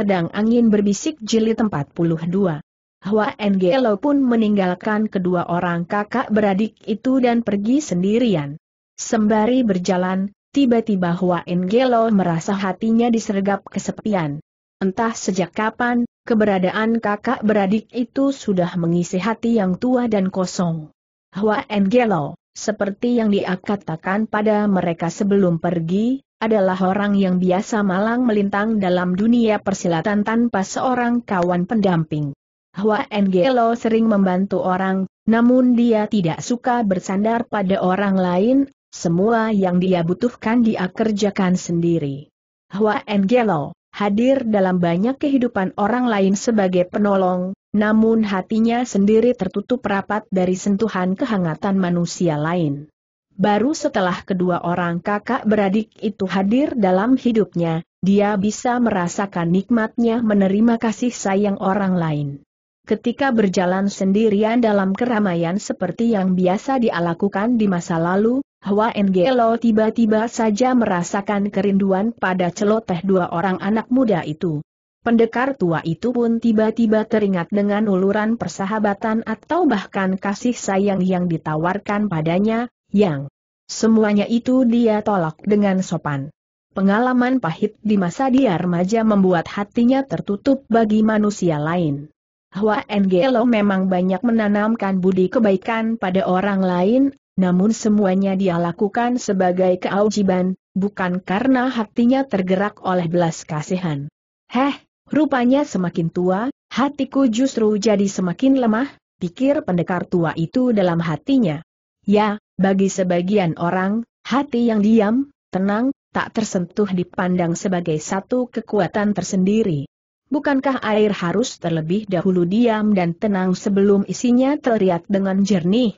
Pedang Angin Berbisik Jilid 42. Hwa Engelo pun meninggalkan kedua orang kakak beradik itu dan pergi sendirian. Sembari berjalan, tiba-tiba Hwa Engelo merasa hatinya disergap kesepian. Entah sejak kapan, keberadaan kakak beradik itu sudah mengisi hati yang tua dan kosong. Hwa Engelo, seperti yang dia katakan pada mereka sebelum pergi, adalah orang yang biasa malang melintang dalam dunia persilatan tanpa seorang kawan pendamping. Hwa Engelo sering membantu orang, namun dia tidak suka bersandar pada orang lain, semua yang dia butuhkan dia kerjakan sendiri. Hwa Engelo hadir dalam banyak kehidupan orang lain sebagai penolong, namun hatinya sendiri tertutup rapat dari sentuhan kehangatan manusia lain. Baru setelah kedua orang kakak beradik itu hadir dalam hidupnya, dia bisa merasakan nikmatnya menerima kasih sayang orang lain. Ketika berjalan sendirian dalam keramaian seperti yang biasa dia lakukan di masa lalu, Hwa Engelo tiba-tiba saja merasakan kerinduan pada celoteh dua orang anak muda itu. Pendekar tua itu pun tiba-tiba teringat dengan uluran persahabatan atau bahkan kasih sayang yang ditawarkan padanya, yang semuanya itu dia tolak dengan sopan. Pengalaman pahit di masa dia remaja membuat hatinya tertutup bagi manusia lain. Hwa Engelo memang banyak menanamkan budi kebaikan pada orang lain, namun semuanya dia lakukan sebagai keaujiban, bukan karena hatinya tergerak oleh belas kasihan. Heh, rupanya semakin tua, hatiku justru jadi semakin lemah, pikir pendekar tua itu dalam hatinya. Ya, bagi sebagian orang, hati yang diam, tenang, tak tersentuh dipandang sebagai satu kekuatan tersendiri. Bukankah air harus terlebih dahulu diam dan tenang sebelum isinya terlihat dengan jernih?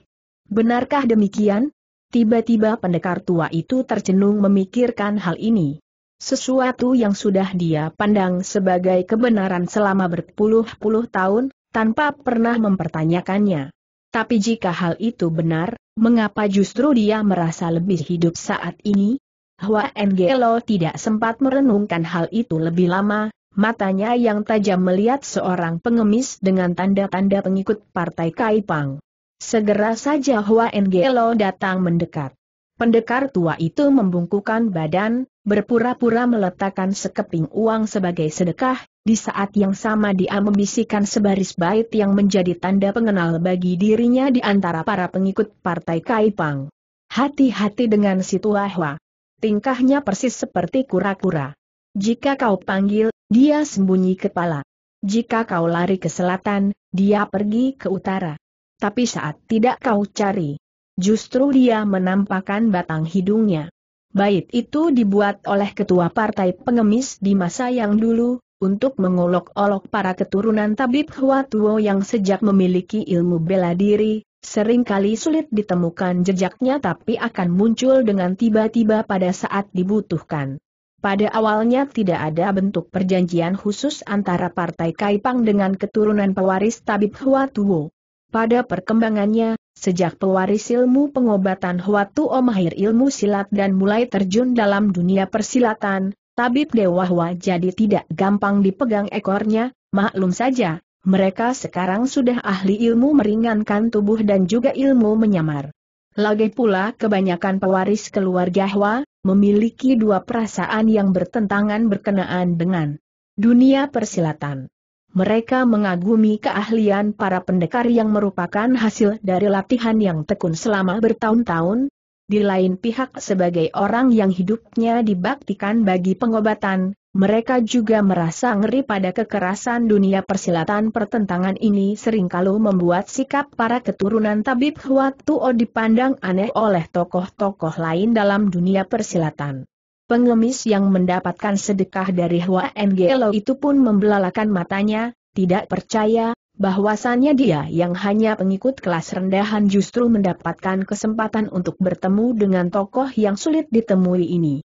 Benarkah demikian? Tiba-tiba pendekar tua itu tercenung memikirkan hal ini. Sesuatu yang sudah dia pandang sebagai kebenaran selama berpuluh-puluh tahun, tanpa pernah mempertanyakannya. Tapi jika hal itu benar, mengapa justru dia merasa lebih hidup saat ini? Hwa Engelo tidak sempat merenungkan hal itu lebih lama, matanya yang tajam melihat seorang pengemis dengan tanda-tanda pengikut Partai Kaipang. Segera saja Hwa Engelo datang mendekat. Pendekar tua itu membungkukkan badan, berpura-pura meletakkan sekeping uang sebagai sedekah, di saat yang sama dia membisikkan sebaris bait yang menjadi tanda pengenal bagi dirinya di antara para pengikut Partai Kaipang. Hati-hati dengan si tua Hwa. Tingkahnya persis seperti kura-kura. Jika kau panggil, dia sembunyi kepala. Jika kau lari ke selatan, dia pergi ke utara. Tapi saat tidak kau cari, justru dia menampakkan batang hidungnya. Bait itu dibuat oleh ketua partai pengemis di masa yang dulu, untuk mengolok-olok para keturunan Tabib Huatuo yang sejak memiliki ilmu bela diri, seringkali sulit ditemukan jejaknya tapi akan muncul dengan tiba-tiba pada saat dibutuhkan. Pada awalnya tidak ada bentuk perjanjian khusus antara Partai Kaipang dengan keturunan pewaris Tabib Huatuo. Pada perkembangannya, sejak pewaris ilmu pengobatan Huatuo mahir ilmu silat dan mulai terjun dalam dunia persilatan, Tabib Dewa Hwa jadi tidak gampang dipegang ekornya, maklum saja, mereka sekarang sudah ahli ilmu meringankan tubuh dan juga ilmu menyamar. Lagi pula kebanyakan pewaris keluarga Hwa memiliki dua perasaan yang bertentangan berkenaan dengan dunia persilatan. Mereka mengagumi keahlian para pendekar yang merupakan hasil dari latihan yang tekun selama bertahun-tahun. Di lain pihak sebagai orang yang hidupnya dibaktikan bagi pengobatan, mereka juga merasa ngeri pada kekerasan dunia persilatan. Pertentangan ini seringkali membuat sikap para keturunan Tabib Huatuo dipandang aneh oleh tokoh-tokoh lain dalam dunia persilatan. Pengemis yang mendapatkan sedekah dari Hwa Engelo itu pun membelalakan matanya, tidak percaya bahwasannya dia yang hanya pengikut kelas rendahan justru mendapatkan kesempatan untuk bertemu dengan tokoh yang sulit ditemui ini.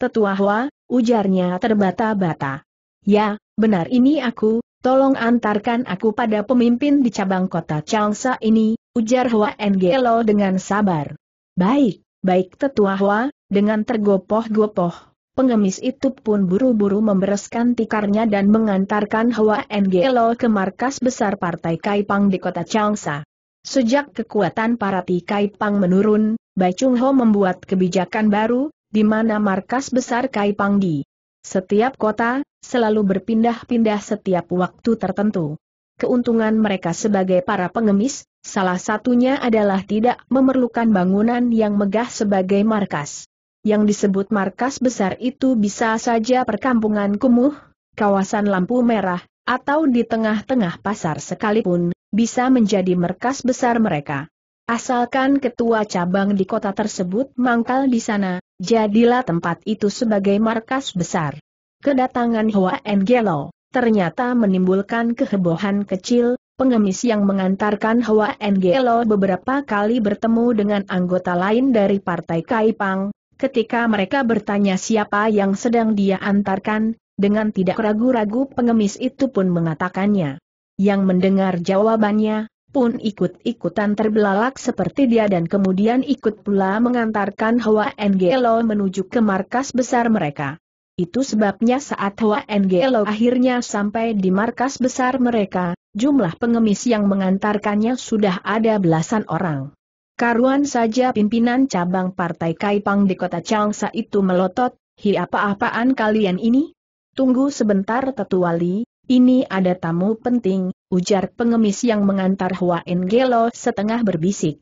Tetua Hwa, ujarnya terbata-bata. Ya, benar ini aku, tolong antarkan aku pada pemimpin di cabang kota Changsha ini, ujar Hwa Engelo dengan sabar. Baik, Tetua Hwa. Dengan tergopoh-gopoh, pengemis itu pun buru-buru membereskan tikarnya dan mengantarkan Hwa Engelo ke markas besar Partai Kaipang di kota Changsha. Sejak kekuatan Partai Kaipang menurun, Bai Chungho membuat kebijakan baru, di mana markas besar Kaipang di setiap kota, selalu berpindah-pindah setiap waktu tertentu. Keuntungan mereka sebagai para pengemis, salah satunya adalah tidak memerlukan bangunan yang megah sebagai markas. Yang disebut markas besar itu bisa saja perkampungan kumuh, kawasan lampu merah, atau di tengah-tengah pasar sekalipun, bisa menjadi markas besar mereka. Asalkan ketua cabang di kota tersebut mangkal di sana, jadilah tempat itu sebagai markas besar. Kedatangan Hwa Engelo ternyata menimbulkan kehebohan kecil. Pengemis yang mengantarkan Hwa Engelo beberapa kali bertemu dengan anggota lain dari Partai Kaipang. Ketika mereka bertanya siapa yang sedang dia antarkan, dengan tidak ragu-ragu pengemis itu pun mengatakannya. Yang mendengar jawabannya, pun ikut-ikutan terbelalak seperti dia dan kemudian ikut pula mengantarkan Hwa Engelo menuju ke markas besar mereka. Itu sebabnya saat Hwa Engelo akhirnya sampai di markas besar mereka, jumlah pengemis yang mengantarkannya sudah ada belasan orang. Karuan saja pimpinan cabang Partai Kaipang di kota Changsha itu melotot, "Hi, apa-apaan kalian ini? Tunggu sebentar tetuali, ini ada tamu penting," ujar pengemis yang mengantar Hwa Engelo setengah berbisik.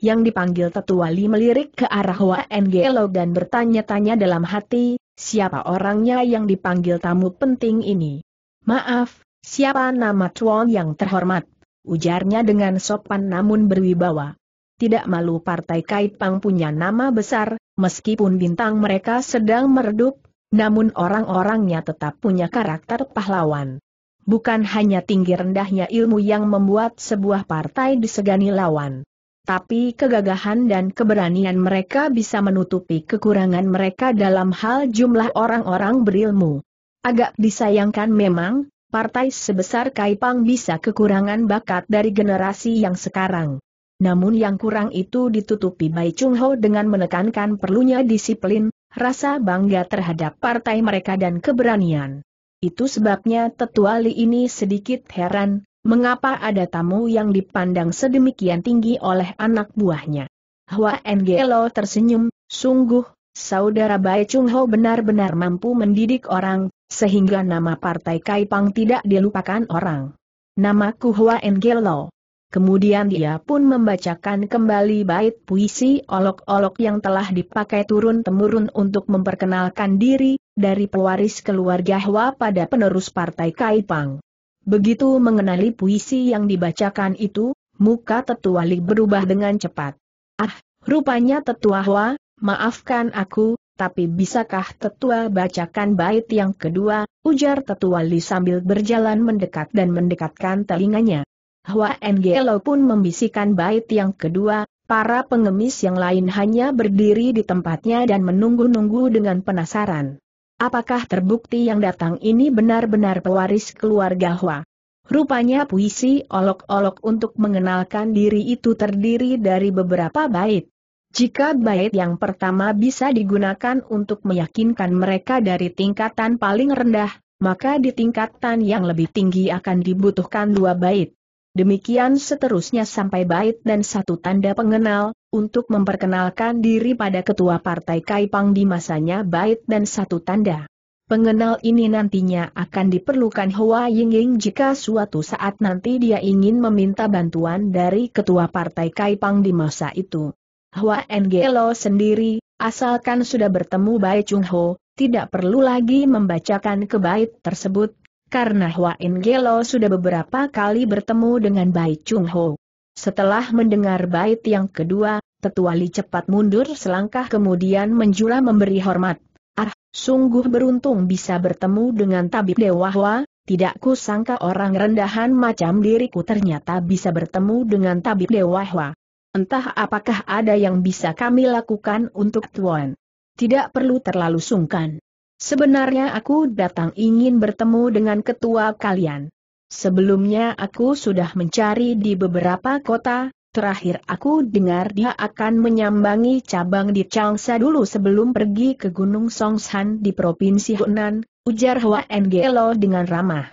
Yang dipanggil tetuali melirik ke arah Hwa Engelo dan bertanya-tanya dalam hati, "Siapa orangnya yang dipanggil tamu penting ini?" "Maaf, siapa nama tuan yang terhormat?" ujarnya dengan sopan namun berwibawa. Tidak malu Partai Kaipang punya nama besar, meskipun bintang mereka sedang meredup, namun orang-orangnya tetap punya karakter pahlawan. Bukan hanya tinggi rendahnya ilmu yang membuat sebuah partai disegani lawan, tapi kegagahan dan keberanian mereka bisa menutupi kekurangan mereka dalam hal jumlah orang-orang berilmu. Agak disayangkan memang, partai sebesar Kaipang bisa kekurangan bakat dari generasi yang sekarang. Namun yang kurang itu ditutupi Bai Chungho dengan menekankan perlunya disiplin, rasa bangga terhadap partai mereka dan keberanian. Itu sebabnya tetuali ini sedikit heran, mengapa ada tamu yang dipandang sedemikian tinggi oleh anak buahnya. Hwa Engelo tersenyum, "Sungguh, saudara Bai Chungho benar-benar mampu mendidik orang, sehingga nama Partai Kaipang tidak dilupakan orang. Namaku Hwa Engelo." Kemudian dia pun membacakan kembali bait puisi olok-olok yang telah dipakai turun-temurun untuk memperkenalkan diri, dari pewaris keluarga Hwa pada penerus Partai Kaipang. Begitu mengenali puisi yang dibacakan itu, muka tetuali berubah dengan cepat. "Ah, rupanya tetua Hwa, maafkan aku, tapi bisakah tetua bacakan bait yang kedua?" ujar tetuali sambil berjalan mendekat dan mendekatkan telinganya. Hwa Engelo pun membisikkan bait yang kedua, para pengemis yang lain hanya berdiri di tempatnya dan menunggu-nunggu dengan penasaran. Apakah terbukti yang datang ini benar-benar pewaris keluarga Hwa? Rupanya puisi olok-olok untuk mengenalkan diri itu terdiri dari beberapa bait. Jika bait yang pertama bisa digunakan untuk meyakinkan mereka dari tingkatan paling rendah, maka di tingkatan yang lebih tinggi akan dibutuhkan 2 bait. Demikian seterusnya sampai bait dan satu tanda pengenal, untuk memperkenalkan diri pada ketua Partai Kaipang di masanya bait dan satu tanda pengenal ini nantinya akan diperlukan Hwa Yingying jika suatu saat nanti dia ingin meminta bantuan dari ketua Partai Kaipang di masa itu. Hwa Engelo sendiri, asalkan sudah bertemu Bai Chungho, tidak perlu lagi membacakan ke bait tersebut, karena Hwa Engelo sudah beberapa kali bertemu dengan Bai Chungho. Setelah mendengar bait yang kedua, tetuali cepat mundur selangkah kemudian menjula memberi hormat. "Ah, sungguh beruntung bisa bertemu dengan tabib Dewa Hwa, tidak kusangka orang rendahan macam diriku ternyata bisa bertemu dengan tabib Dewa Hwa. Entah apakah ada yang bisa kami lakukan untuk tuan." "Tidak perlu terlalu sungkan. Sebenarnya aku datang ingin bertemu dengan ketua kalian. Sebelumnya aku sudah mencari di beberapa kota, Terakhir aku dengar dia akan menyambangi cabang di Changsha dulu sebelum pergi ke Gunung Songshan di Provinsi Hunan, ujar Hwa Engelo dengan ramah.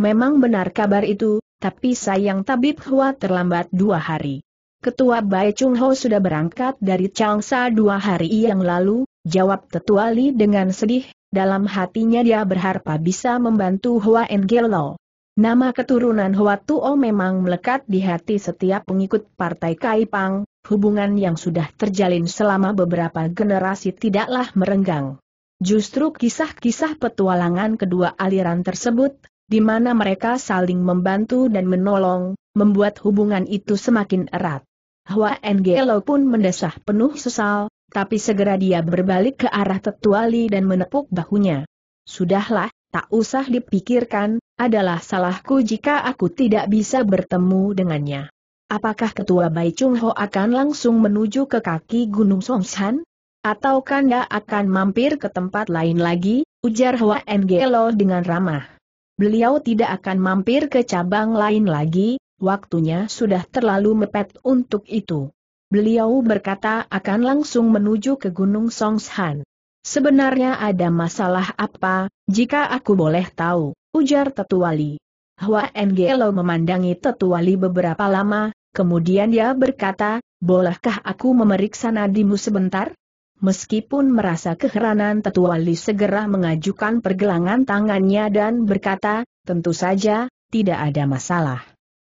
Memang benar kabar itu, tapi sayang Tabib Hua terlambat 2 hari. Ketua Bai Chungho sudah berangkat dari Changsha 2 hari yang lalu, jawab Tetua Li dengan sedih, dalam hatinya dia berharap bisa membantu Hwa Engelo. Nama keturunan Huatuo memang melekat di hati setiap pengikut Partai Kaipang, hubungan yang sudah terjalin selama beberapa generasi tidaklah merenggang. Justru kisah-kisah petualangan kedua aliran tersebut, di mana mereka saling membantu dan menolong, membuat hubungan itu semakin erat. Hwa Engelo pun mendesah penuh sesal, tapi segera dia berbalik ke arah Tetua Li dan menepuk bahunya. Sudahlah, tak usah dipikirkan. Adalah salahku jika aku tidak bisa bertemu dengannya. Apakah Ketua Bai Chungho akan langsung menuju ke kaki Gunung Songshan? Atau Kanda akan mampir ke tempat lain lagi? Ujar Hwa Engelo dengan ramah. Beliau tidak akan mampir ke cabang lain lagi, waktunya sudah terlalu mepet untuk itu. Beliau berkata akan langsung menuju ke Gunung Songshan. Sebenarnya ada masalah apa, jika aku boleh tahu? Ujar Tetua Li. Hwa Engelo memandangi Tetua Li beberapa lama, kemudian dia berkata, bolehkah aku memeriksa nadimu sebentar? Meskipun merasa keheranan, Tetua Li segera mengajukan pergelangan tangannya dan berkata, tentu saja, tidak ada masalah.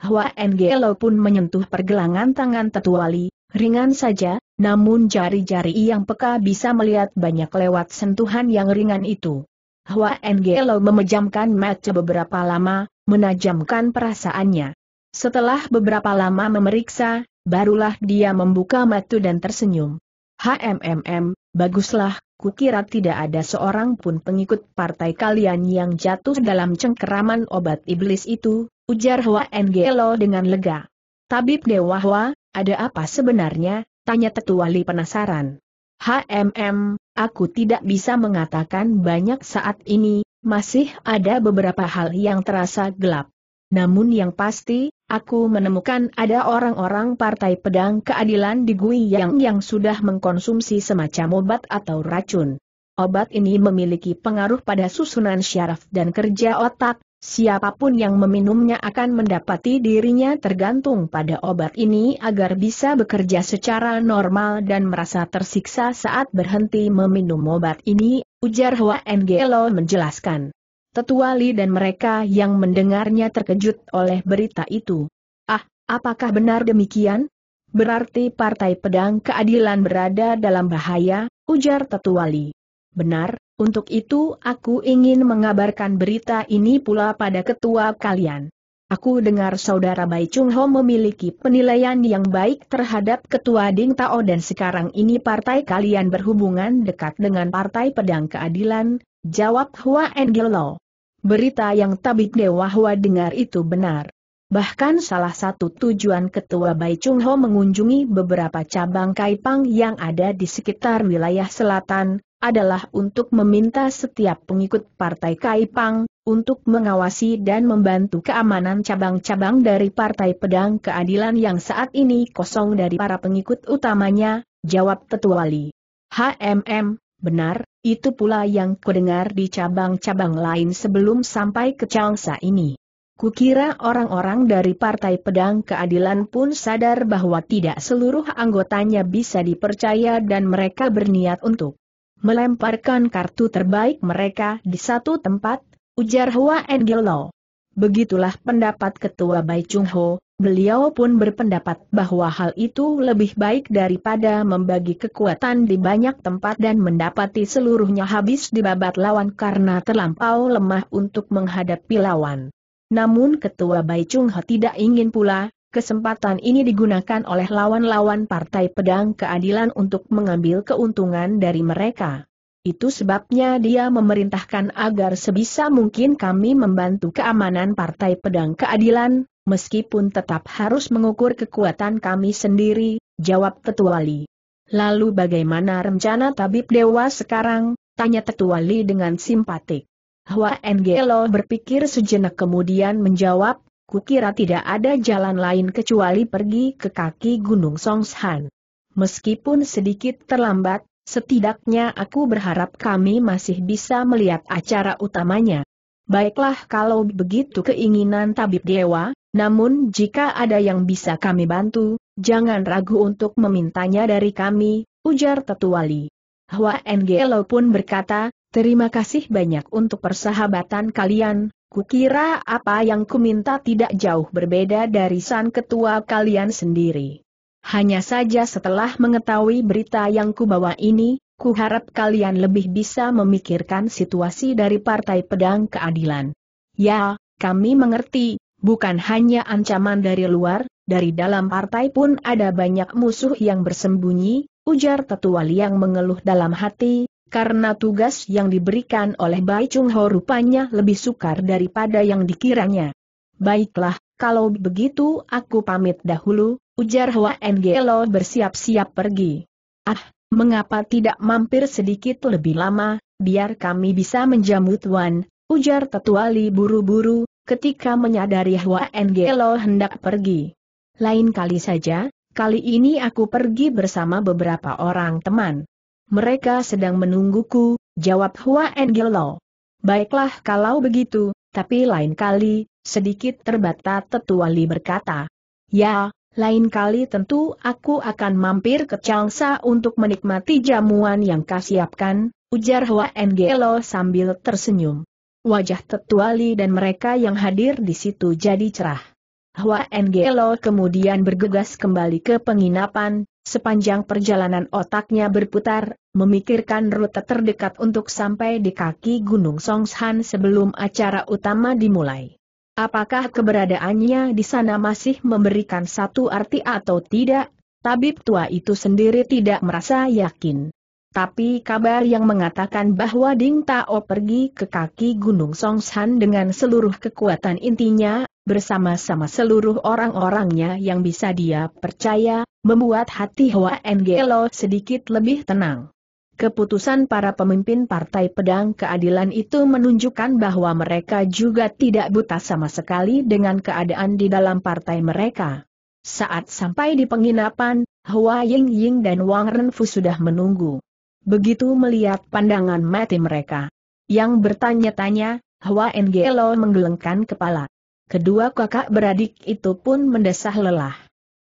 Hwa Engelo pun menyentuh pergelangan tangan Tetua Li, ringan saja, namun jari-jari yang peka bisa melihat banyak lewat sentuhan yang ringan itu. Hwa Engelo memejamkan mata beberapa lama, menajamkan perasaannya. Setelah beberapa lama memeriksa, barulah dia membuka mata dan tersenyum. Baguslah, kukira tidak ada seorang pun pengikut partai kalian yang jatuh dalam cengkeraman obat iblis itu, ujar Hwa Engelo dengan lega. Tabib Dewa Hwa, ada apa sebenarnya? Tanya Tetua Li penasaran. Aku tidak bisa mengatakan banyak saat ini, masih ada beberapa hal yang terasa gelap. Namun yang pasti, aku menemukan ada orang-orang Partai Pedang Keadilan di Guangyang yang sudah mengkonsumsi semacam obat atau racun. Obat ini memiliki pengaruh pada susunan syaraf dan kerja otak, siapapun yang meminumnya akan mendapati dirinya tergantung pada obat ini agar bisa bekerja secara normal dan merasa tersiksa saat berhenti meminum obat ini, ujar Hwa Engelo menjelaskan. Tetua Li dan mereka yang mendengarnya terkejut oleh berita itu. Apakah benar demikian? Berarti Partai Pedang Keadilan berada dalam bahaya, ujar Tetua Li. Benar. Untuk itu aku ingin mengabarkan berita ini pula pada ketua kalian. Aku dengar saudara Bai Chungho memiliki penilaian yang baik terhadap ketua Ding Tao dan sekarang ini partai kalian berhubungan dekat dengan Partai Pedang Keadilan, jawab Hwa Engelo. Berita yang Tabib Dewa Hwa dengar itu benar. Bahkan salah satu tujuan ketua Bai Chungho mengunjungi beberapa cabang Kaipang yang ada di sekitar wilayah selatan, adalah untuk meminta setiap pengikut Partai Kaipang, untuk mengawasi dan membantu keamanan cabang-cabang dari Partai Pedang Keadilan yang saat ini kosong dari para pengikut utamanya, jawab Tetua Li. Benar, itu pula yang kudengar di cabang-cabang lain sebelum sampai ke Changsha ini. Kukira orang-orang dari Partai Pedang Keadilan pun sadar bahwa tidak seluruh anggotanya bisa dipercaya dan mereka berniat untuk melemparkan kartu terbaik mereka di satu tempat, ujar Hwa Engelo. Begitulah pendapat Ketua Bai Chungho, beliau pun berpendapat bahwa hal itu lebih baik daripada membagi kekuatan di banyak tempat dan mendapati seluruhnya habis dibabat lawan karena terlampau lemah untuk menghadapi lawan. Namun Ketua Bai Chungho tidak ingin pula kesempatan ini digunakan oleh lawan-lawan Partai Pedang Keadilan untuk mengambil keuntungan dari mereka. Itu sebabnya dia memerintahkan agar sebisa mungkin kami membantu keamanan Partai Pedang Keadilan, meskipun tetap harus mengukur kekuatan kami sendiri, jawab Tetua Li. Lalu bagaimana rencana Tabib Dewa sekarang? Tanya Tetua Li dengan simpatik. Hwa Engelo berpikir sejenak kemudian menjawab, kukira tidak ada jalan lain kecuali pergi ke kaki Gunung Songshan. Meskipun sedikit terlambat, setidaknya aku berharap kami masih bisa melihat acara utamanya. Baiklah kalau begitu keinginan Tabib Dewa, namun jika ada yang bisa kami bantu, jangan ragu untuk memintanya dari kami, ujar Tetuali. Hwa Engelo pun berkata, terima kasih banyak untuk persahabatan kalian, kukira apa yang kuminta tidak jauh berbeda dari San Ketua kalian sendiri. Hanya saja setelah mengetahui berita yang kubawa ini, kuharap kalian lebih bisa memikirkan situasi dari Partai Pedang Keadilan. Ya, kami mengerti, bukan hanya ancaman dari luar, dari dalam partai pun ada banyak musuh yang bersembunyi, ujar Tetuali yang mengeluh dalam hati, karena tugas yang diberikan oleh Bai Chungho rupanya lebih sukar daripada yang dikiranya. Baiklah, kalau begitu aku pamit dahulu, ujar Hwa Engelo bersiap-siap pergi. Ah, mengapa tidak mampir sedikit lebih lama, biar kami bisa menjamu Tuan, ujar Tetuali buru-buru, ketika menyadari Hwa Engelo hendak pergi. Lain kali saja, kali ini aku pergi bersama beberapa orang teman. Mereka sedang menungguku, jawab Hwa Engelo. Baiklah kalau begitu, tapi lain kali, sedikit terbata Tetuali berkata. Ya, lain kali tentu aku akan mampir ke Changsha untuk menikmati jamuan yang kau siapkan, ujar Hwa Engelo sambil tersenyum. Wajah Tetuali dan mereka yang hadir di situ jadi cerah. Hwa Engelo kemudian bergegas kembali ke penginapan, sepanjang perjalanan otaknya berputar, memikirkan rute terdekat untuk sampai di kaki Gunung Songshan sebelum acara utama dimulai. Apakah keberadaannya di sana masih memberikan satu arti atau tidak? Tabib tua itu sendiri tidak merasa yakin. Tapi kabar yang mengatakan bahwa Ding Tao pergi ke kaki Gunung Songshan dengan seluruh kekuatan intinya, bersama-sama seluruh orang-orangnya yang bisa dia percaya, membuat hati Hwa Engelo sedikit lebih tenang. Keputusan para pemimpin Partai Pedang Keadilan itu menunjukkan bahwa mereka juga tidak buta sama sekali dengan keadaan di dalam partai mereka. Saat sampai di penginapan, Hua Yingying dan Wang Renfu sudah menunggu. Begitu melihat pandangan mati mereka yang bertanya-tanya, Hwa Engelo menggelengkan kepala. Kedua kakak beradik itu pun mendesah lelah.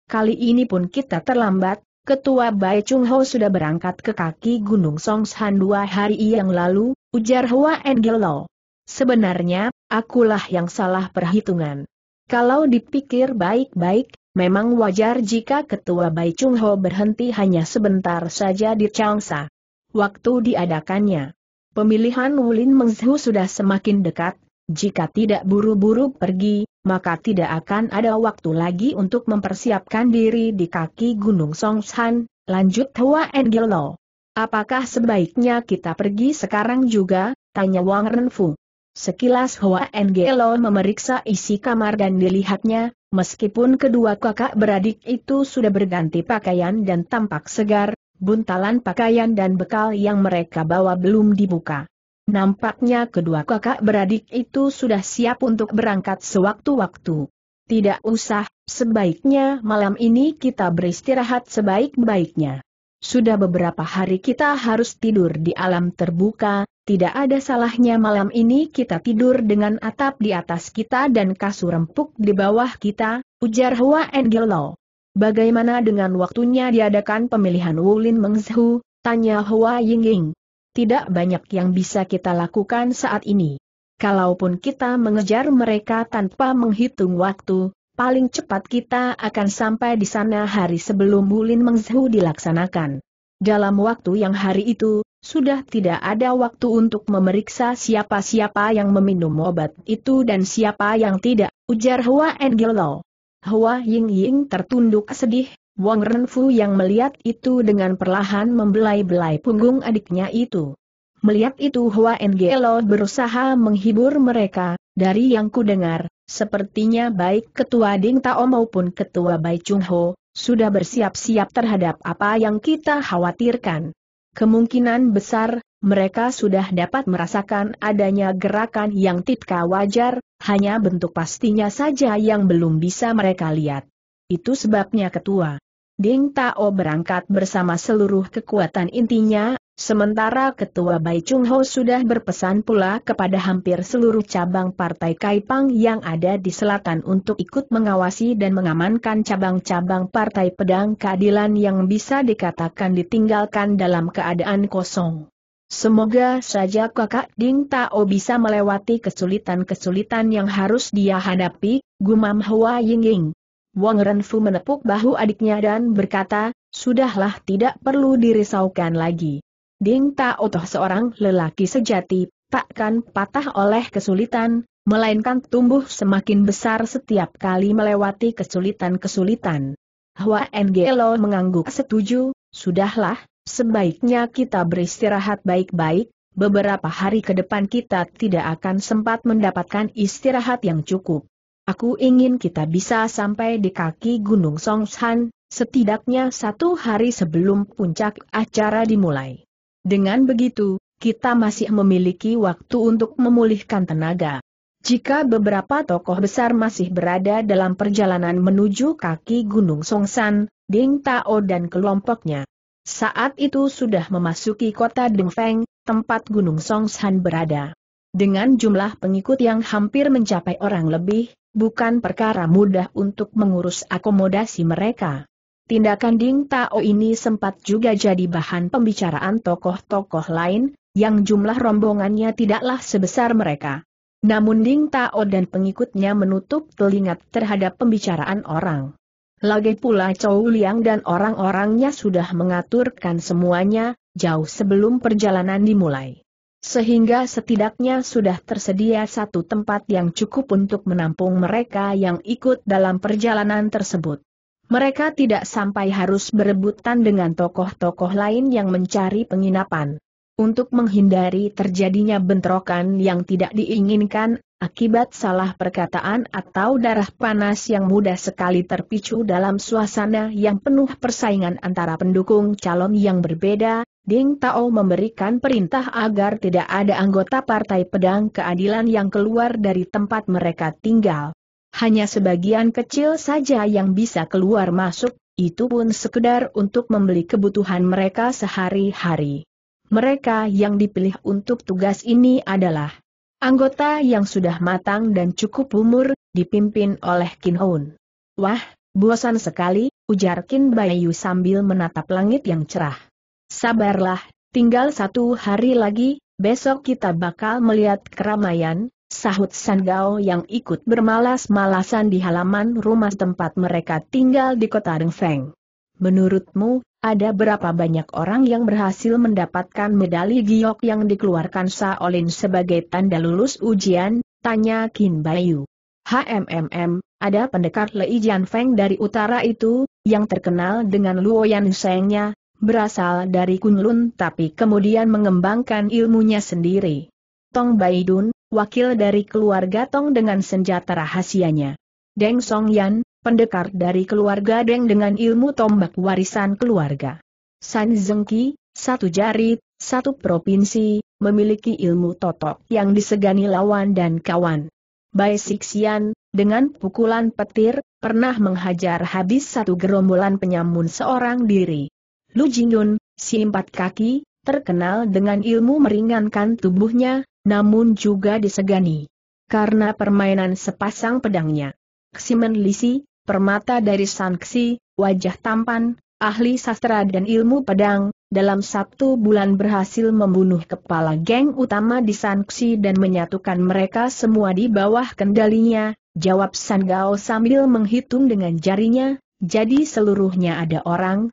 Kali ini pun kita terlambat, Ketua Bai Chungho sudah berangkat ke kaki Gunung Songshan 2 hari yang lalu, ujar Hwa Engelo. Sebenarnya, akulah yang salah perhitungan. Kalau dipikir baik-baik, memang wajar jika Ketua Bai Chungho berhenti hanya sebentar saja di Changsha. Waktu diadakannya, pemilihan Wulin Mengzhu sudah semakin dekat. Jika tidak buru-buru pergi, maka tidak akan ada waktu lagi untuk mempersiapkan diri di kaki Gunung Songshan, lanjut Hwa Engelo. Apakah sebaiknya kita pergi sekarang juga? Tanya Wang Renfu. Sekilas Hwa Engelo memeriksa isi kamar dan dilihatnya, meskipun kedua kakak beradik itu sudah berganti pakaian dan tampak segar, buntalan pakaian dan bekal yang mereka bawa belum dibuka. Nampaknya kedua kakak beradik itu sudah siap untuk berangkat sewaktu-waktu. Tidak usah, sebaiknya malam ini kita beristirahat sebaik-baiknya. Sudah beberapa hari kita harus tidur di alam terbuka, tidak ada salahnya malam ini kita tidur dengan atap di atas kita dan kasur empuk di bawah kita, ujar Hwa Engelo. Bagaimana dengan waktunya diadakan pemilihan Wulin Mengzhu? Tanya Hwa Yingying. Tidak banyak yang bisa kita lakukan saat ini. Kalaupun kita mengejar mereka tanpa menghitung waktu, paling cepat kita akan sampai di sana hari sebelum Wulin Mengzhu dilaksanakan. Dalam waktu yang hari itu, sudah tidak ada waktu untuk memeriksa siapa-siapa yang meminum obat itu dan siapa yang tidak, ujar Hwa Engelo. Hwa Yingying tertunduk sedih. Wang Renfu yang melihat itu dengan perlahan membelai-belai punggung adiknya itu. Melihat itu Hwa Engelo berusaha menghibur mereka, dari yang kudengar, sepertinya baik Ketua Ding Tao maupun Ketua Bai Chungho, sudah bersiap-siap terhadap apa yang kita khawatirkan. Kemungkinan besar, mereka sudah dapat merasakan adanya gerakan yang tidak wajar, hanya bentuk pastinya saja yang belum bisa mereka lihat. Itu sebabnya Ketua Ding Tao berangkat bersama seluruh kekuatan intinya, sementara Ketua Bai Chungho sudah berpesan pula kepada hampir seluruh cabang Partai Kaipang yang ada di selatan untuk ikut mengawasi dan mengamankan cabang-cabang Partai Pedang Keadilan yang bisa dikatakan ditinggalkan dalam keadaan kosong. Semoga saja kakak Ding Tao bisa melewati kesulitan-kesulitan yang harus dia hadapi, gumam Hua Yingying. Wang Renfu menepuk bahu adiknya dan berkata, sudahlah tidak perlu dirisaukan lagi. Ding Tao toh seorang lelaki sejati, takkan patah oleh kesulitan, melainkan tumbuh semakin besar setiap kali melewati kesulitan-kesulitan. Hwa Engelo mengangguk setuju, sudahlah. Sebaiknya kita beristirahat baik-baik, beberapa hari ke depan kita tidak akan sempat mendapatkan istirahat yang cukup. Aku ingin kita bisa sampai di kaki Gunung Songshan, setidaknya satu hari sebelum puncak acara dimulai. Dengan begitu, kita masih memiliki waktu untuk memulihkan tenaga. Jika beberapa tokoh besar masih berada dalam perjalanan menuju kaki Gunung Songshan, Ding Tao dan kelompoknya saat itu sudah memasuki kota Dengfeng, tempat Gunung Songshan berada. Dengan jumlah pengikut yang hampir mencapai orang lebih, bukan perkara mudah untuk mengurus akomodasi mereka. Tindakan Ding Tao ini sempat juga jadi bahan pembicaraan tokoh-tokoh lain, yang jumlah rombongannya tidaklah sebesar mereka. Namun Ding Tao dan pengikutnya menutup telinga terhadap pembicaraan orang. Lagi pula Chow Liang dan orang-orangnya sudah mengaturkan semuanya, jauh sebelum perjalanan dimulai. Sehingga setidaknya sudah tersedia satu tempat yang cukup untuk menampung mereka yang ikut dalam perjalanan tersebut. Mereka tidak sampai harus berebutan dengan tokoh-tokoh lain yang mencari penginapan. Untuk menghindari terjadinya bentrokan yang tidak diinginkan, akibat salah perkataan atau darah panas yang mudah sekali terpicu dalam suasana yang penuh persaingan antara pendukung calon yang berbeda, Ding Tao memberikan perintah agar tidak ada anggota Partai Pedang Keadilan yang keluar dari tempat mereka tinggal. Hanya sebagian kecil saja yang bisa keluar masuk, itu pun sekedar untuk membeli kebutuhan mereka sehari-hari. Mereka yang dipilih untuk tugas ini adalah anggota yang sudah matang dan cukup umur, dipimpin oleh Qin Hun. Wah, bosan sekali, ujar Qin Baiyu sambil menatap langit yang cerah. Sabarlah, tinggal satu hari lagi, besok kita bakal melihat keramaian, sahut Sang Gao yang ikut bermalas-malasan di halaman rumah tempat mereka tinggal di kota Dengfeng. Menurutmu, ada berapa banyak orang yang berhasil mendapatkan medali giok yang dikeluarkan Shaolin sebagai tanda lulus ujian? Tanya Qin Baiyu. Ada pendekar Lei Jianfeng dari utara itu, yang terkenal dengan Luoyan Sheng-nya, berasal dari Kunlun tapi kemudian mengembangkan ilmunya sendiri. Tong Baidun, wakil dari keluarga Tong dengan senjata rahasianya. Deng Songyan, pendekar dari keluarga Deng dengan ilmu tombak warisan keluarga. San Zengqi, satu jari, satu provinsi, memiliki ilmu totok yang disegani lawan dan kawan. Bai Sixian, dengan pukulan petir, pernah menghajar habis satu gerombolan penyamun seorang diri. Lu Jingyun, si empat kaki, terkenal dengan ilmu meringankan tubuhnya, namun juga disegani karena permainan sepasang pedangnya. Ximen Lisi, permata dari Sun Xixia, wajah tampan, ahli sastra dan ilmu pedang, dalam satu bulan berhasil membunuh kepala geng utama di Sun Xixia dan menyatukan mereka semua di bawah kendalinya, jawab Sang Gao sambil menghitung dengan jarinya, jadi seluruhnya ada orang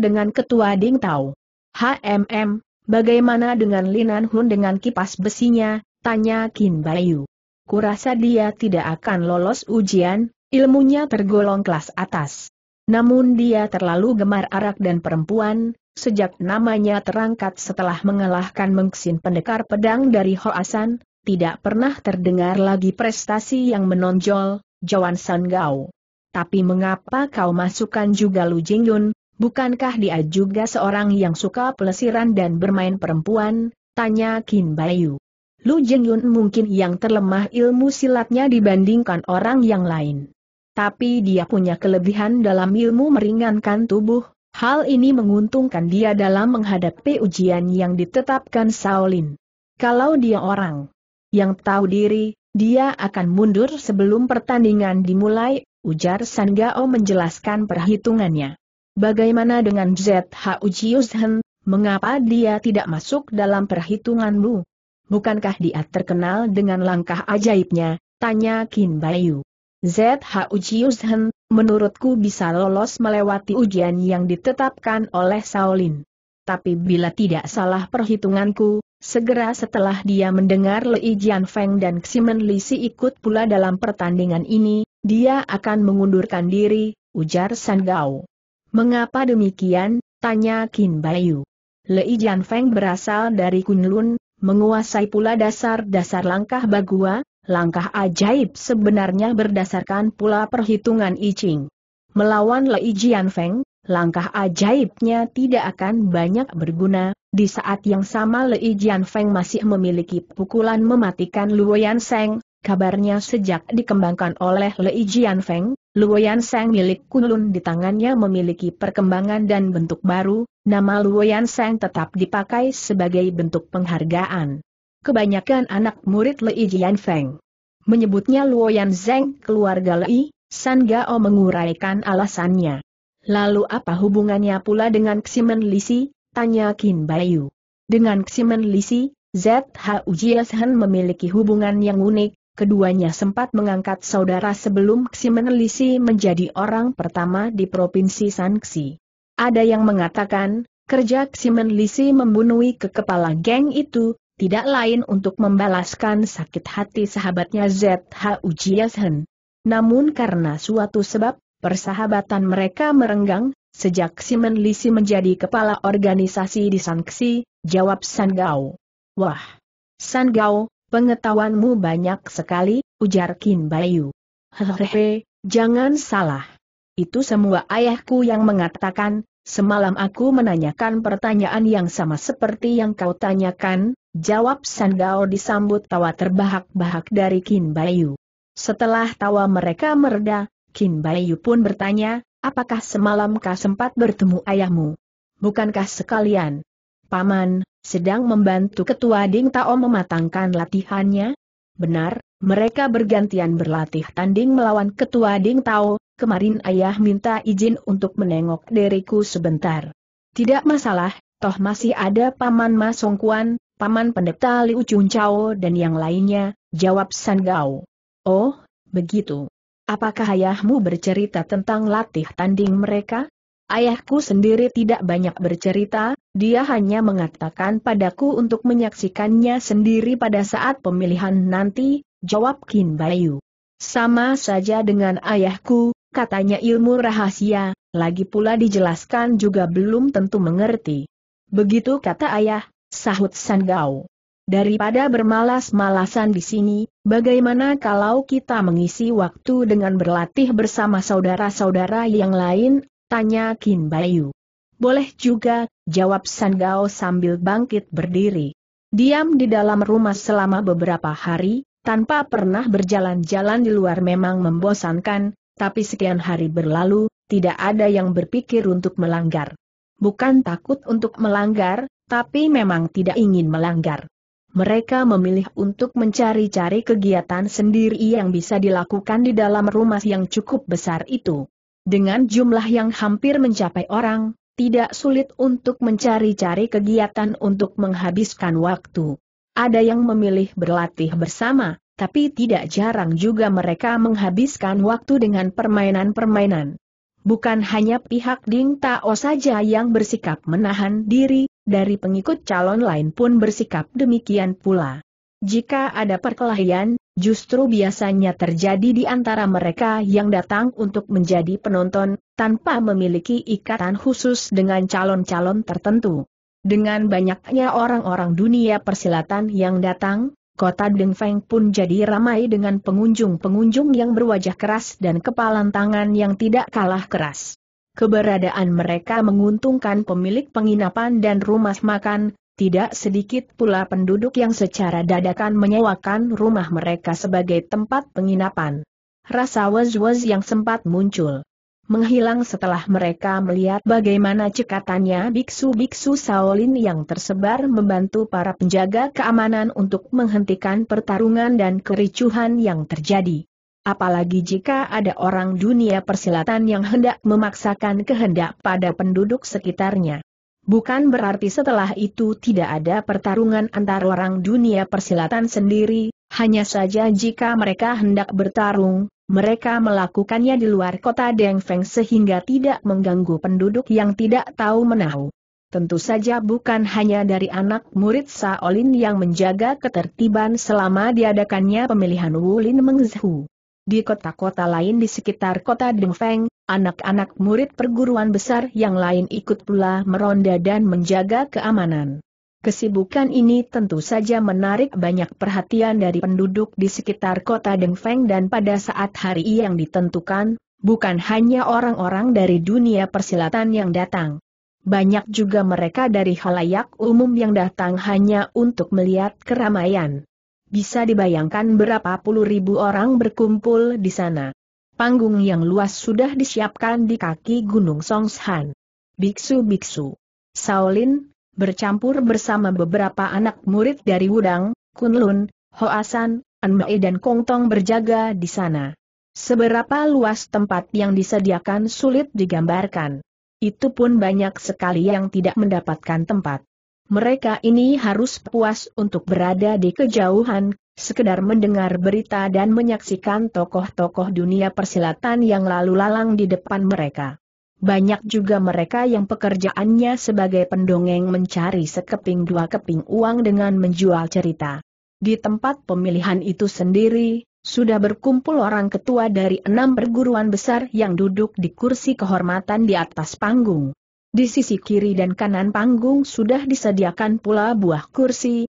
dengan Ketua Ding Tao. Bagaimana dengan Linan Hun dengan kipas besinya, tanya Qin Baiyu. Kurasa dia tidak akan lolos ujian, ilmunya tergolong kelas atas. Namun dia terlalu gemar arak dan perempuan, sejak namanya terangkat setelah mengalahkan Mengsin pendekar pedang dari Huashan, tidak pernah terdengar lagi prestasi yang menonjol, jawaban Sang Gao. Tapi mengapa kau masukkan juga Lu Jingyun, bukankah dia juga seorang yang suka pelesiran dan bermain perempuan, tanya Qin Baiyu. Lu Jingyun mungkin yang terlemah ilmu silatnya dibandingkan orang yang lain. Tapi dia punya kelebihan dalam ilmu meringankan tubuh, hal ini menguntungkan dia dalam menghadapi ujian yang ditetapkan Shaolin. Kalau dia orang yang tahu diri, dia akan mundur sebelum pertandingan dimulai, ujar Sang Gao menjelaskan perhitungannya. Bagaimana dengan Zhu Jiuzhen, mengapa dia tidak masuk dalam perhitunganmu? Bukankah dia terkenal dengan langkah ajaibnya? Tanya Qin Baiyu. Zhu Jiuzhen, menurutku bisa lolos melewati ujian yang ditetapkan oleh Shaolin. Tapi bila tidak salah perhitunganku, segera setelah dia mendengar Lei Jianfeng dan Ximen Lisi ikut pula dalam pertandingan ini, dia akan mengundurkan diri, ujar Sang Gao. Mengapa demikian? Tanya Qin Baiyu. Lei Jianfeng berasal dari Kunlun, menguasai pula dasar-dasar langkah bagua, langkah ajaib sebenarnya berdasarkan pula perhitungan I Ching. Melawan Lei Jianfeng, langkah ajaibnya tidak akan banyak berguna, di saat yang sama Lei Jianfeng masih memiliki pukulan mematikan Luoyan Sheng. Kabarnya sejak dikembangkan oleh Lei Jianfeng, Luoyan Sheng milik Kunlun di tangannya memiliki perkembangan dan bentuk baru. Nama Luoyan Sheng tetap dipakai sebagai bentuk penghargaan. Kebanyakan anak murid Lei Jianfeng menyebutnya Luoyan Sheng keluarga Lei. Sang Gao menguraikan alasannya. Lalu apa hubungannya pula dengan Ximen Lisi? Tanya Qin Baiyu. Dengan Ximen Lisi, Zhu Jiuzhen memiliki hubungan yang unik. Keduanya sempat mengangkat saudara sebelum Ximen Lisi menjadi orang pertama di provinsi Shanxi. Ada yang mengatakan, kerja Ximen Lisi membunuhi kepala geng itu, tidak lain untuk membalaskan sakit hati sahabatnya Zhu Jiuzhen. Namun karena suatu sebab, persahabatan mereka merenggang, sejak Ximen Lisi menjadi kepala organisasi di Shanxi, jawab Sang Gao. Wah! Sang Gao, pengetahuanmu banyak sekali, ujar Qin Baiyu. Hehehe, jangan salah. Itu semua ayahku yang mengatakan. Semalam aku menanyakan pertanyaan yang sama seperti yang kau tanyakan, jawab Sang Gao disambut tawa terbahak-bahak dari Qin Baiyu. Setelah tawa mereka mereda, Qin Baiyu pun bertanya, apakah semalam kau sempat bertemu ayahmu? Bukankah sekalian, Paman, sedang membantu Ketua Ding Tao mematangkan latihannya? Benar, mereka bergantian berlatih tanding melawan Ketua Ding Tao. Kemarin ayah minta izin untuk menengok diriku sebentar. Tidak masalah, toh masih ada Paman Ma Songkuan, Paman Pendeta Liu Chuncao dan yang lainnya, jawab Sang Gao. Oh, begitu. Apakah ayahmu bercerita tentang latih tanding mereka? Ayahku sendiri tidak banyak bercerita, dia hanya mengatakan padaku untuk menyaksikannya sendiri pada saat pemilihan nanti, jawab Qin Baiyu. Sama saja dengan ayahku. Katanya ilmu rahasia, lagi pula dijelaskan juga belum tentu mengerti. Begitu kata ayah, sahut Sang Gao. Daripada bermalas-malasan di sini, bagaimana kalau kita mengisi waktu dengan berlatih bersama saudara-saudara yang lain? Tanya Qin Baiyu. Boleh juga, jawab Sang Gao sambil bangkit berdiri. Diam di dalam rumah selama beberapa hari, tanpa pernah berjalan-jalan di luar memang membosankan. Tapi sekian hari berlalu, tidak ada yang berpikir untuk melanggar. Bukan takut untuk melanggar, tapi memang tidak ingin melanggar. Mereka memilih untuk mencari-cari kegiatan sendiri yang bisa dilakukan di dalam rumah yang cukup besar itu. Dengan jumlah yang hampir mencapai orang, tidak sulit untuk mencari-cari kegiatan untuk menghabiskan waktu. Ada yang memilih berlatih bersama. Tapi tidak jarang juga mereka menghabiskan waktu dengan permainan-permainan. Bukan hanya pihak Ding Tao saja yang bersikap menahan diri, dari pengikut calon lain pun bersikap demikian pula. Jika ada perkelahian, justru biasanya terjadi di antara mereka yang datang untuk menjadi penonton, tanpa memiliki ikatan khusus dengan calon-calon tertentu. Dengan banyaknya orang-orang dunia persilatan yang datang, kota Dengfeng pun jadi ramai dengan pengunjung-pengunjung yang berwajah keras dan kepalan tangan yang tidak kalah keras. Keberadaan mereka menguntungkan pemilik penginapan dan rumah makan, Tidak sedikit pula penduduk yang secara dadakan menyewakan rumah mereka sebagai tempat penginapan. Rasa was-was yang sempat muncul menghilang setelah mereka melihat bagaimana cekatannya biksu-biksu Shaolin yang tersebar membantu para penjaga keamanan untuk menghentikan pertarungan dan kericuhan yang terjadi. Apalagi jika ada orang dunia persilatan yang hendak memaksakan kehendak pada penduduk sekitarnya. Bukan berarti setelah itu tidak ada pertarungan antar orang dunia persilatan sendiri, hanya saja jika mereka hendak bertarung, mereka melakukannya di luar kota Dengfeng sehingga tidak mengganggu penduduk yang tidak tahu menahu. Tentu saja bukan hanya dari anak murid Shaolin yang menjaga ketertiban selama diadakannya pemilihan Wulin Mengzhu. Di kota-kota lain di sekitar kota Dengfeng, anak-anak murid perguruan besar yang lain ikut pula meronda dan menjaga keamanan. Kesibukan ini tentu saja menarik banyak perhatian dari penduduk di sekitar kota Dengfeng dan pada saat hari yang ditentukan, bukan hanya orang-orang dari dunia persilatan yang datang. Banyak juga mereka dari khalayak umum yang datang hanya untuk melihat keramaian. Bisa dibayangkan berapa puluh ribu orang berkumpul di sana. Panggung yang luas sudah disiapkan di kaki Gunung Songshan. Biksu-biksu Shaolin, bercampur bersama beberapa anak murid dari Wudang, Kunlun, Huashan, Enmei dan Kongtong berjaga di sana. Seberapa luas tempat yang disediakan sulit digambarkan. Itu pun banyak sekali yang tidak mendapatkan tempat. Mereka ini harus puas untuk berada di kejauhan, sekedar mendengar berita dan menyaksikan tokoh-tokoh dunia persilatan yang lalu lalang di depan mereka. Banyak juga mereka yang pekerjaannya sebagai pendongeng mencari sekeping dua keping uang dengan menjual cerita. Di tempat pemilihan itu sendiri, sudah berkumpul orang ketua dari 6 perguruan besar yang duduk di kursi kehormatan di atas panggung. Di sisi kiri dan kanan panggung sudah disediakan pula buah kursi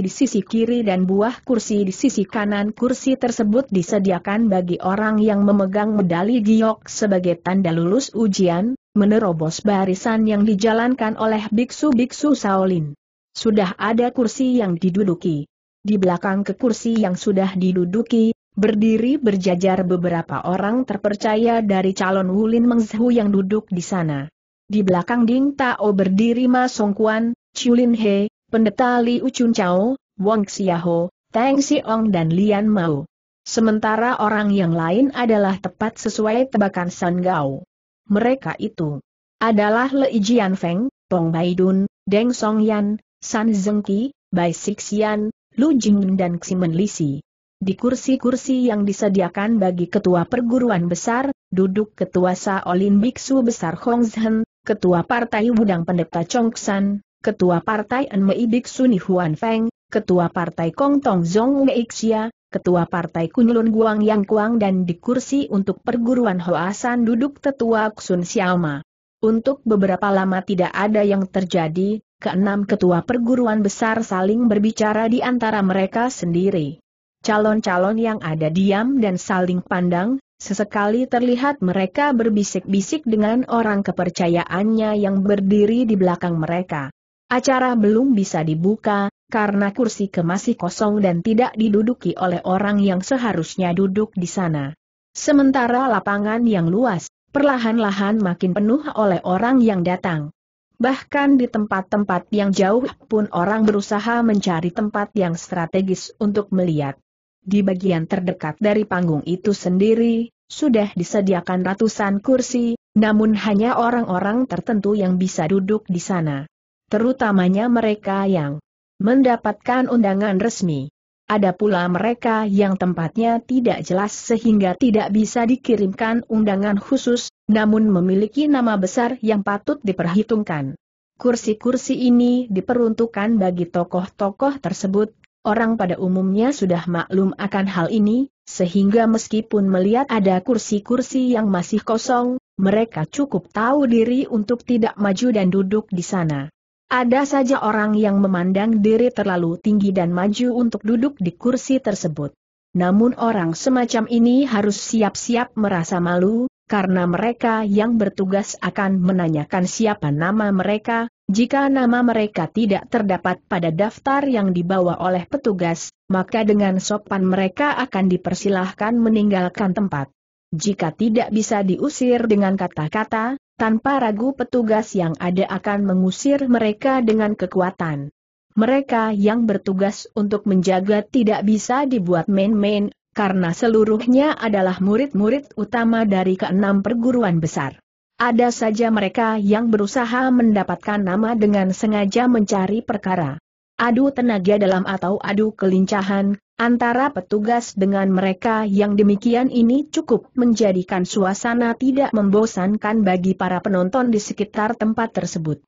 di sisi kiri dan buah kursi di sisi kanan. Kursi tersebut disediakan bagi orang yang memegang medali giok sebagai tanda lulus ujian, menerobos barisan yang dijalankan oleh biksu-biksu Shaolin. Sudah ada kursi yang diduduki. Di belakang ke kursi yang sudah diduduki, berdiri berjajar beberapa orang terpercaya dari calon Wulin Mengzhu yang duduk di sana. Di belakang Ding Tao berdiri Ma Songkuan, Chulin He, Pendeta Liu Chunchao, Wang Xiaoho, Tang Xiong dan Lian Mao. Sementara orang yang lain adalah tepat sesuai tebakan Sang Gao. Mereka itu adalah Lei Jianfeng, Tong Baidun, Deng Songyan, Sun Zengqi, Bai Sixian, Lu Jingyun dan Ximen Lisi. Di kursi-kursi yang disediakan bagi ketua perguruan besar, duduk ketua Shaolin Biksu Besar Hongzhen, ketua Partai Wudang Pendeta Chongxian, ketua Partai Enmei Biksu Ni Huan Feng, ketua Partai Kongtong Zhong Meixia, ketua Partai Kunlun Guangyang Kuang dan di kursi untuk perguruan Huashan duduk tetua Sun Xiaoma. Untuk beberapa lama tidak ada yang terjadi, keenam ketua perguruan besar saling berbicara di antara mereka sendiri. Calon-calon yang ada diam dan saling pandang, sesekali terlihat mereka berbisik-bisik dengan orang kepercayaannya yang berdiri di belakang mereka. Acara belum bisa dibuka, karena kursi masih kosong dan tidak diduduki oleh orang yang seharusnya duduk di sana. Sementara lapangan yang luas, perlahan-lahan makin penuh oleh orang yang datang. Bahkan di tempat-tempat yang jauh pun orang berusaha mencari tempat yang strategis untuk melihat. Di bagian terdekat dari panggung itu sendiri, sudah disediakan ratusan kursi, namun hanya orang-orang tertentu yang bisa duduk di sana. Terutamanya mereka yang mendapatkan undangan resmi. Ada pula mereka yang tempatnya tidak jelas sehingga tidak bisa dikirimkan undangan khusus, namun memiliki nama besar yang patut diperhitungkan. Kursi-kursi ini diperuntukkan bagi tokoh-tokoh tersebut. Orang pada umumnya sudah maklum akan hal ini, sehingga meskipun melihat ada kursi-kursi yang masih kosong, mereka cukup tahu diri untuk tidak maju dan duduk di sana. Ada saja orang yang memandang diri terlalu tinggi dan maju untuk duduk di kursi tersebut. Namun orang semacam ini harus siap-siap merasa malu, karena mereka yang bertugas akan menanyakan siapa nama mereka, Jika nama mereka tidak terdapat pada daftar yang dibawa oleh petugas, maka dengan sopan mereka akan dipersilahkan meninggalkan tempat. Jika tidak bisa diusir dengan kata-kata, tanpa ragu petugas yang ada akan mengusir mereka dengan kekuatan. Mereka yang bertugas untuk menjaga tidak bisa dibuat main-main, karena seluruhnya adalah murid-murid utama dari keenam perguruan besar. Ada saja mereka yang berusaha mendapatkan nama dengan sengaja mencari perkara. Adu tenaga dalam atau adu kelincahan, antara petugas dengan mereka yang demikian ini cukup menjadikan suasana tidak membosankan bagi para penonton di sekitar tempat tersebut.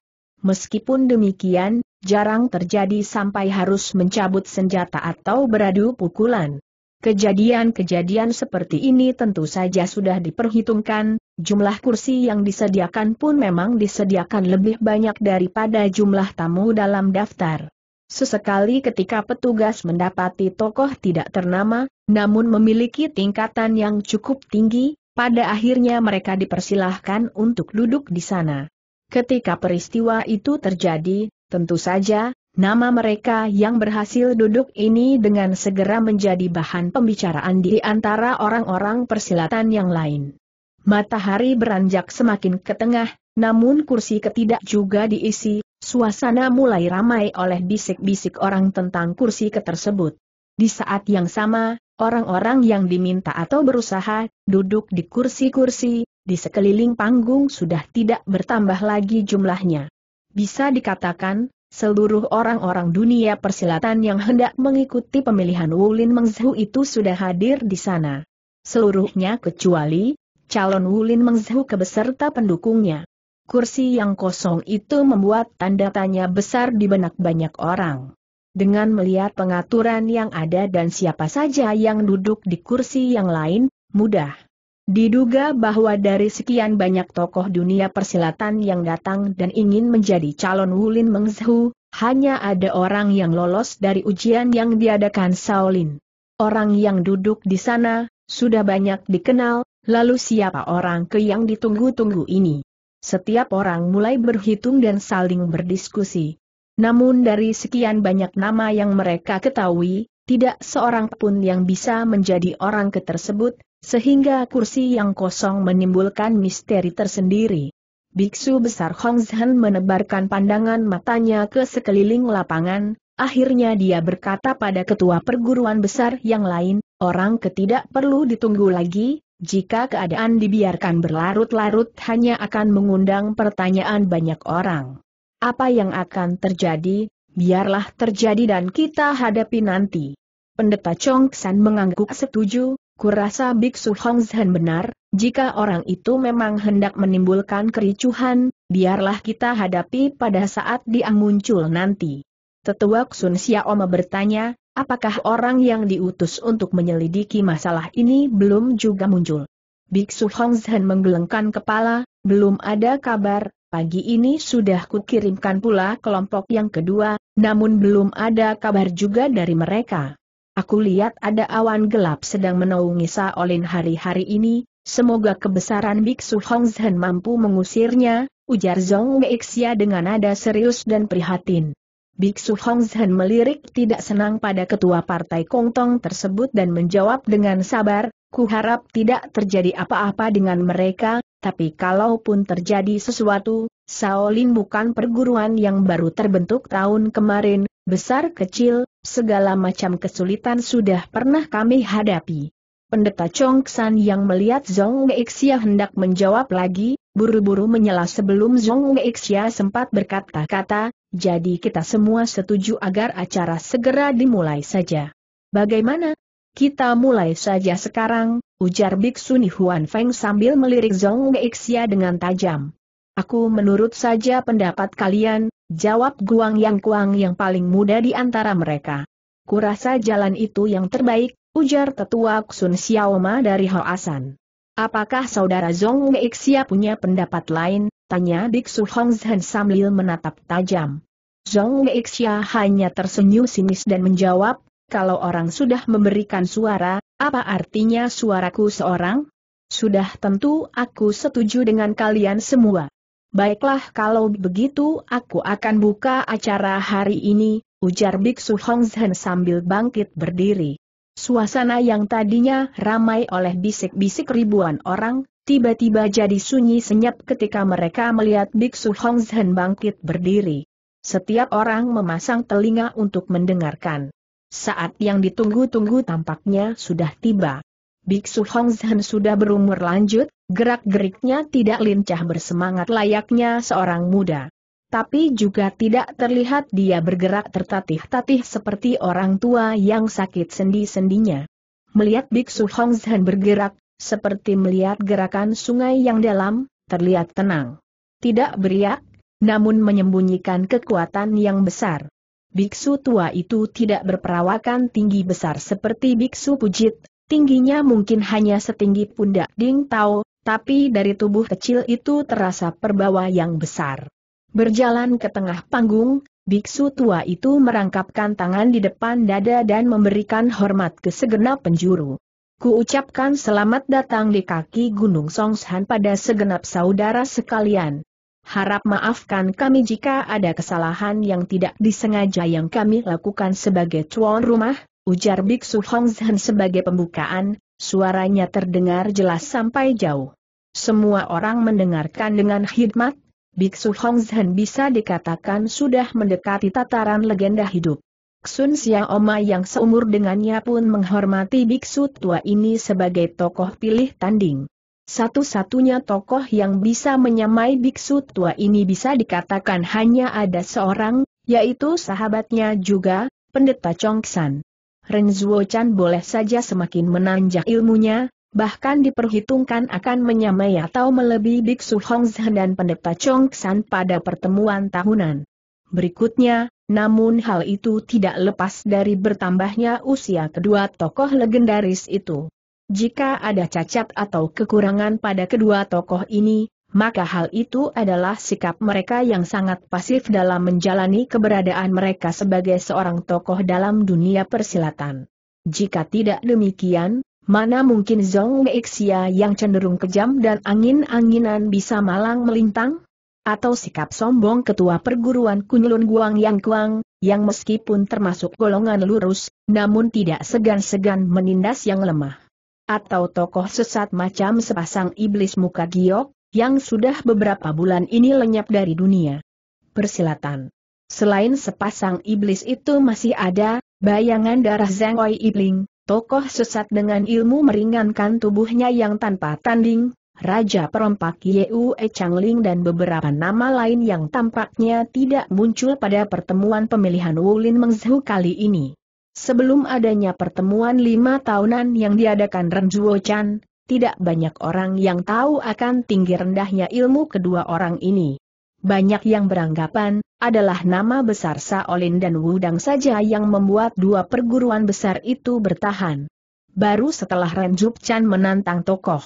Meskipun demikian, jarang terjadi sampai harus mencabut senjata atau beradu pukulan. Kejadian-kejadian seperti ini tentu saja sudah diperhitungkan, jumlah kursi yang disediakan pun memang disediakan lebih banyak daripada jumlah tamu dalam daftar. Sesekali ketika petugas mendapati tokoh tidak ternama, namun memiliki tingkatan yang cukup tinggi, pada akhirnya mereka dipersilahkan untuk duduk di sana. Ketika peristiwa itu terjadi, tentu saja, nama mereka yang berhasil duduk ini dengan segera menjadi bahan pembicaraan di antara orang-orang persilatan yang lain. Matahari beranjak semakin ke tengah, namun kursi ketiga juga diisi, suasana mulai ramai oleh bisik-bisik orang tentang kursi tersebut. Di saat yang sama, orang-orang yang diminta atau berusaha duduk di kursi-kursi, di sekeliling panggung sudah tidak bertambah lagi jumlahnya. Bisa dikatakan, seluruh orang-orang dunia persilatan yang hendak mengikuti pemilihan Wulin Mengzhu itu sudah hadir di sana. Seluruhnya kecuali calon Wulin Mengzhu beserta pendukungnya. Kursi yang kosong itu membuat tanda tanya besar di benak banyak orang. Dengan melihat pengaturan yang ada dan siapa saja yang duduk di kursi yang lain, mudah diduga bahwa dari sekian banyak tokoh dunia persilatan yang datang dan ingin menjadi calon Wulin Mengzhu, hanya ada orang yang lolos dari ujian yang diadakan Shaolin. Orang yang duduk di sana, sudah banyak dikenal, lalu siapa orang ke yang ditunggu-tunggu ini? Setiap orang mulai berhitung dan saling berdiskusi. Namun dari sekian banyak nama yang mereka ketahui, tidak seorang pun yang bisa menjadi orang ke tersebut, sehingga kursi yang kosong menimbulkan misteri tersendiri. Biksu Besar Hongzhen menebarkan pandangan matanya ke sekeliling lapangan, akhirnya dia berkata pada ketua perguruan besar yang lain, orang ketidak perlu ditunggu lagi, jika keadaan dibiarkan berlarut-larut hanya akan mengundang pertanyaan banyak orang. Apa yang akan terjadi, biarlah terjadi dan kita hadapi nanti. Pendeta Chongxian mengangguk setuju. Kurasa Biksu Hongzhen benar, jika orang itu memang hendak menimbulkan kericuhan, biarlah kita hadapi pada saat dia muncul nanti. Tetua Sun Xiaoma bertanya, apakah orang yang diutus untuk menyelidiki masalah ini belum juga muncul? Biksu Hongzhen menggelengkan kepala, belum ada kabar, pagi ini sudah kukirimkan pula kelompok yang kedua, namun belum ada kabar juga dari mereka. Aku lihat ada awan gelap sedang menaungi Shaolin hari-hari ini, semoga kebesaran Biksu Hongzhen mampu mengusirnya, ujar Zhong Meixia dengan nada serius dan prihatin. Biksu Hongzhen melirik tidak senang pada ketua partai Kongtong tersebut dan menjawab dengan sabar, kuharap tidak terjadi apa-apa dengan mereka, tapi kalaupun terjadi sesuatu, Shaolin bukan perguruan yang baru terbentuk tahun kemarin, besar kecil, segala macam kesulitan sudah pernah kami hadapi. Pendeta Chongxian yang melihat Zhong Xixia hendak menjawab lagi, buru-buru menyela sebelum Zhong Xixia sempat berkata-kata, jadi kita semua setuju agar acara segera dimulai saja. Bagaimana? Kita mulai saja sekarang, ujar Biksu Nihuan Feng sambil melirik Zhong Xixia dengan tajam. Aku menurut saja pendapat kalian, jawab Guangyang Kuang yang paling muda di antara mereka. Kurasa jalan itu yang terbaik, ujar tetua Sun Xiaoma dari Huashan. Apakah saudara Zhong Xixia punya pendapat lain? Tanya Biksu Hongzhen sambil menatap tajam. Zhong Xixia hanya tersenyum sinis dan menjawab, kalau orang sudah memberikan suara, apa artinya suaraku seorang? Sudah tentu aku setuju dengan kalian semua. Baiklah kalau begitu aku akan buka acara hari ini, ujar Biksu Hongzhen sambil bangkit berdiri. Suasana yang tadinya ramai oleh bisik-bisik ribuan orang, tiba-tiba jadi sunyi senyap ketika mereka melihat Biksu Hongzhen bangkit berdiri. Setiap orang memasang telinga untuk mendengarkan. Saat yang ditunggu-tunggu tampaknya sudah tiba. Biksu Hongzhen sudah berumur lanjut, gerak-geriknya tidak lincah bersemangat layaknya seorang muda. Tapi juga tidak terlihat dia bergerak tertatih-tatih seperti orang tua yang sakit sendi-sendinya. Melihat Biksu Hongzhen bergerak, seperti melihat gerakan sungai yang dalam, terlihat tenang. Tidak beriak, namun menyembunyikan kekuatan yang besar. Biksu tua itu tidak berperawakan tinggi besar seperti Biksu Pujit, tingginya mungkin hanya setinggi pundak Ding Tao, tapi dari tubuh kecil itu terasa perbawa yang besar. Berjalan ke tengah panggung, biksu tua itu merangkapkan tangan di depan dada dan memberikan hormat ke segenap penjuru. Kuucapkan selamat datang di kaki Gunung Songshan pada segenap saudara sekalian. Harap maafkan kami jika ada kesalahan yang tidak disengaja yang kami lakukan sebagai tuan rumah, ujar Biksu Hongzhen sebagai pembukaan, suaranya terdengar jelas sampai jauh. Semua orang mendengarkan dengan hikmat. Biksu Hongzhen bisa dikatakan sudah mendekati tataran legenda hidup. Sun Xiaoma yang seumur dengannya pun menghormati biksu tua ini sebagai tokoh pilih tanding. Satu-satunya tokoh yang bisa menyamai biksu tua ini bisa dikatakan hanya ada seorang, yaitu sahabatnya juga, Pendeta Chong San. Ren Zuo Chan boleh saja semakin menanjak ilmunya, bahkan diperhitungkan akan menyamai atau melebihi Biksu Hongzhen dan Pendeta Chong San pada pertemuan tahunan berikutnya, namun hal itu tidak lepas dari bertambahnya usia kedua tokoh legendaris itu. Jika ada cacat atau kekurangan pada kedua tokoh ini, maka hal itu adalah sikap mereka yang sangat pasif dalam menjalani keberadaan mereka sebagai seorang tokoh dalam dunia persilatan. Jika tidak demikian, mana mungkin Zhong Meixia yang cenderung kejam dan angin-anginan bisa malang melintang? Atau sikap sombong ketua perguruan Kunlun Guangyang Kuang, yang meskipun termasuk golongan lurus, namun tidak segan-segan menindas yang lemah? Atau tokoh sesat macam sepasang iblis muka giok, yang sudah beberapa bulan ini lenyap dari dunia persilatan. Selain sepasang iblis itu masih ada bayangan darah Zhang Oi Ibling, tokoh sesat dengan ilmu meringankan tubuhnya yang tanpa tanding, Raja Perompak Yue Changling dan beberapa nama lain yang tampaknya tidak muncul pada pertemuan pemilihan Wulin Mengzhu kali ini. Sebelum adanya pertemuan 5 tahunan yang diadakan Ren Zuo Chan, tidak banyak orang yang tahu akan tinggi rendahnya ilmu kedua orang ini. Banyak yang beranggapan, adalah nama besar Shaolin dan Wudang saja yang membuat dua perguruan besar itu bertahan. Baru setelah Ren Zuo Chan menantang tokoh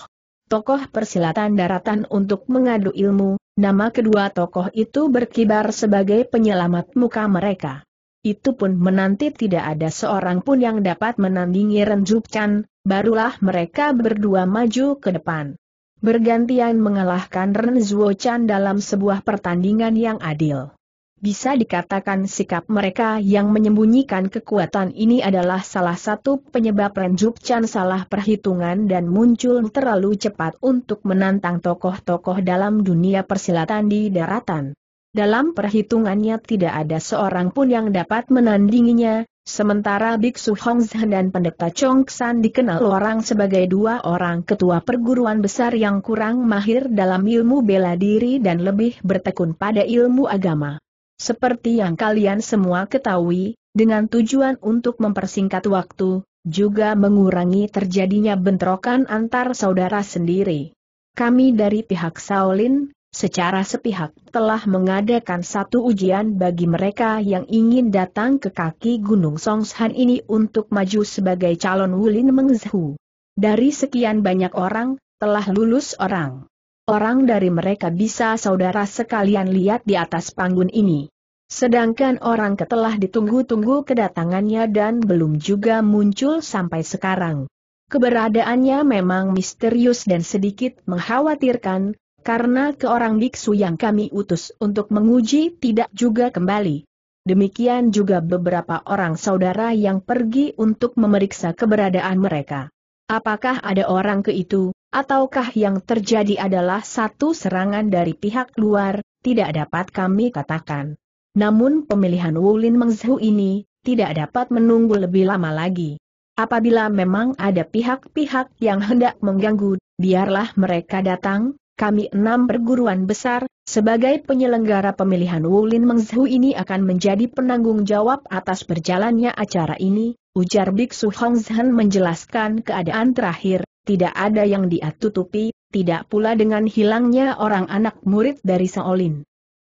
persilatan daratan untuk mengadu ilmu, nama kedua tokoh itu berkibar sebagai penyelamat muka mereka. Itu pun menanti tidak ada seorang pun yang dapat menandingi Ren Zuo Chan, barulah mereka berdua maju ke depan. Bergantian mengalahkan Ren Zuo Chan dalam sebuah pertandingan yang adil. Bisa dikatakan sikap mereka yang menyembunyikan kekuatan ini adalah salah satu penyebab Ren Zuo Chan salah perhitungan dan muncul terlalu cepat untuk menantang tokoh-tokoh dalam dunia persilatan di daratan. Dalam perhitungannya tidak ada seorang pun yang dapat menandinginya, sementara Biksu Hongzhen dan Pendeta Chongxian dikenal orang sebagai dua orang ketua perguruan besar yang kurang mahir dalam ilmu bela diri dan lebih bertekun pada ilmu agama. Seperti yang kalian semua ketahui, dengan tujuan untuk mempersingkat waktu, juga mengurangi terjadinya bentrokan antar saudara sendiri. Kami dari pihak Shaolin, secara sepihak telah mengadakan satu ujian bagi mereka yang ingin datang ke kaki Gunung Songshan ini untuk maju sebagai calon Wulin Mengzhu. Dari sekian banyak orang, telah lulus orang dari mereka bisa saudara sekalian lihat di atas panggung ini. Sedangkan orang ketelah ditunggu-tunggu kedatangannya dan belum juga muncul sampai sekarang. Keberadaannya memang misterius dan sedikit mengkhawatirkan, karena ke orang biksu yang kami utus untuk menguji tidak juga kembali. Demikian juga beberapa orang saudara yang pergi untuk memeriksa keberadaan mereka. Apakah ada orang ke itu, ataukah yang terjadi adalah satu serangan dari pihak luar, tidak dapat kami katakan. Namun pemilihan Wulin Mengzhu ini tidak dapat menunggu lebih lama lagi. Apabila memang ada pihak-pihak yang hendak mengganggu, biarlah mereka datang. Kami 6 perguruan besar, sebagai penyelenggara pemilihan Wulin Mengzhu ini akan menjadi penanggung jawab atas berjalannya acara ini, ujar Biksu Hongzhen menjelaskan keadaan terakhir, tidak ada yang dia tutupi, tidak pula dengan hilangnya orang anak murid dari Shaolin.